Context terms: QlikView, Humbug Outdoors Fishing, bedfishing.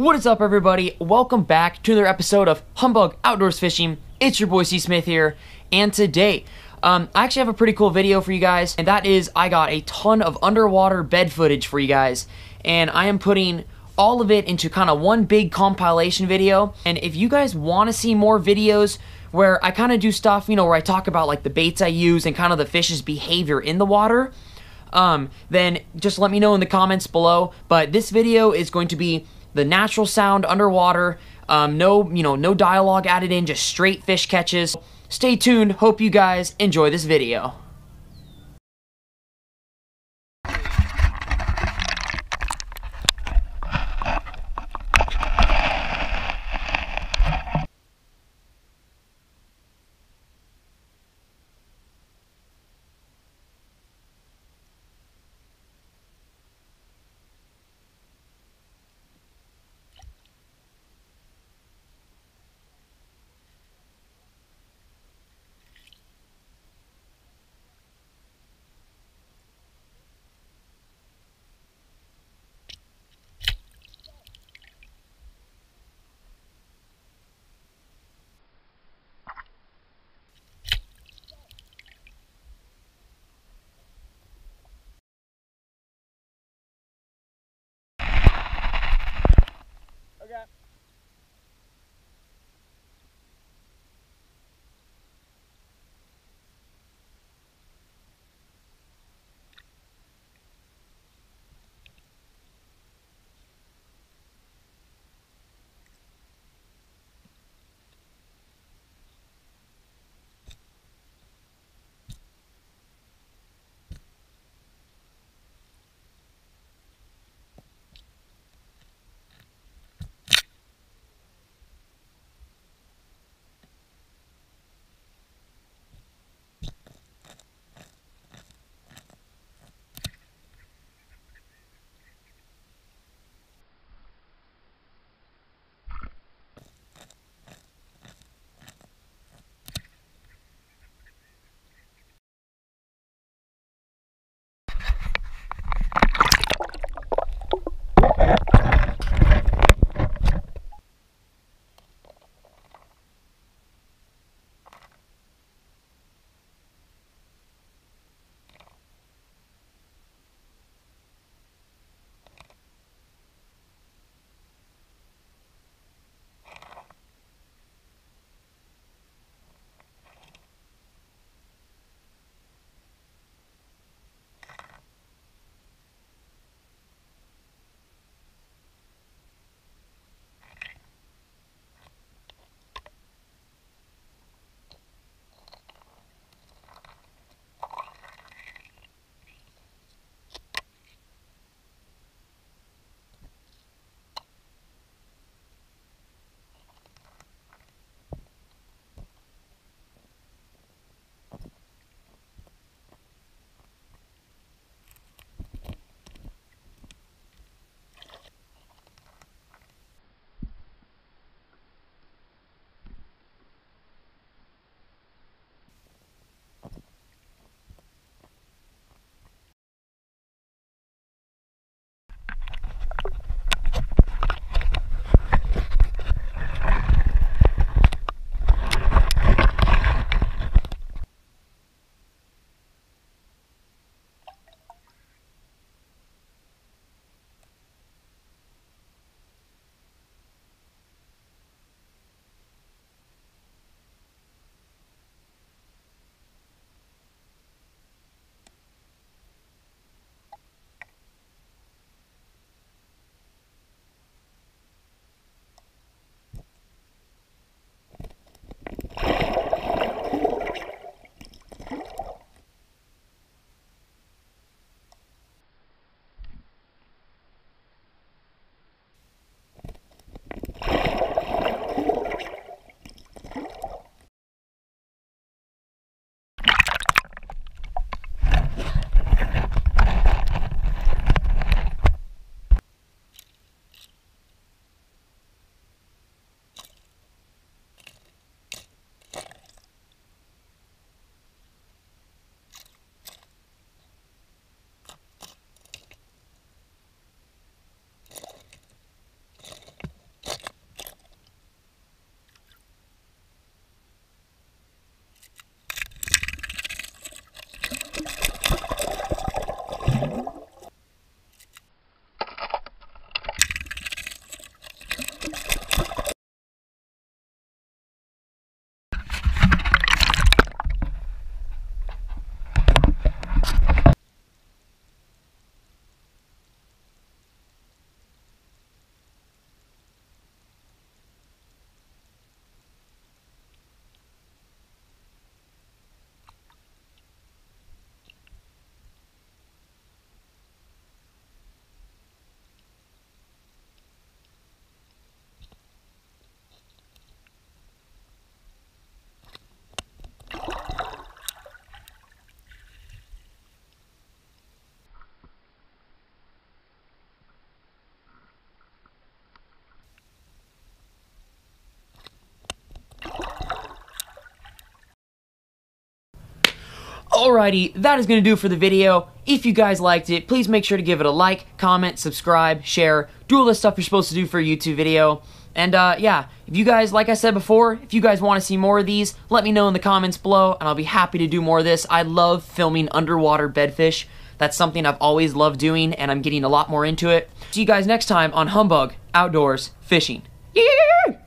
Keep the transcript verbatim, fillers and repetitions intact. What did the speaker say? What is up, everybody? Welcome back to another episode of Humbug Outdoors Fishing. It's your boy C. Smith here, and today um, I actually have a pretty cool video for you guys, and that is I got a ton of underwater bed footage for you guys, and I am putting all of it into kind of one big compilation video. And if you guys want to see more videos where I kind of do stuff, you know, where I talk about like the baits I use and kind of the fish's behavior in the water, um, then just let me know in the comments below. But this video is going to be the natural sound underwater, um, no, you know, no dialogue added in, just straight fish catches. Stay tuned. Hope you guys enjoy this video. Alrighty, that is going to do for the video. If you guys liked it, please make sure to give it a like, comment, subscribe, share, do all the stuff you're supposed to do for a YouTube video. And uh, yeah, if you guys, like I said before, if you guys want to see more of these, let me know in the comments below, and I'll be happy to do more of this. I love filming underwater bedfish. That's something I've always loved doing, and I'm getting a lot more into it. See you guys next time on Humbug Outdoors Fishing. Yeah!